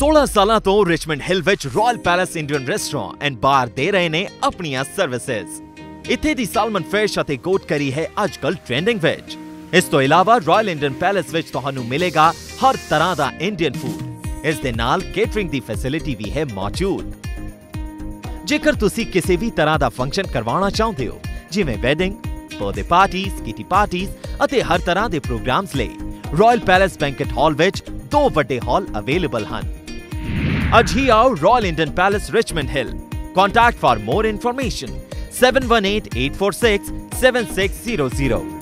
16 साल तो Richmond Hill विच Royal Palace Indian Restaurant and Bar दे रहे ने अपनी सर्विसेज। इत्थे दी सालमन फिश अते गोट करी है आजकल ट्रेंडिंग विच। इस तो इलावा रॉयल इंडियन पैलेस विच तुहानू मिलेगा हर तरह दा इंडियन फूड। इस दे नाल केटरिंग दी फैसिलिटी भी है मौजूद। जेकर तुसी किसी भी तरह दा फंक्शन करवाना चाहते हो, जिवें wedding, birthday parties, kitty parties अते हर तरह दे प्रोग्राम्स ले रॉयल पैलेस बैंकेट हॉल विच दो बड़े हॉल अवेलेबल हन। अज ही आओ Royal Indian Palace Richmond Hill. Contact for more information 7188467600।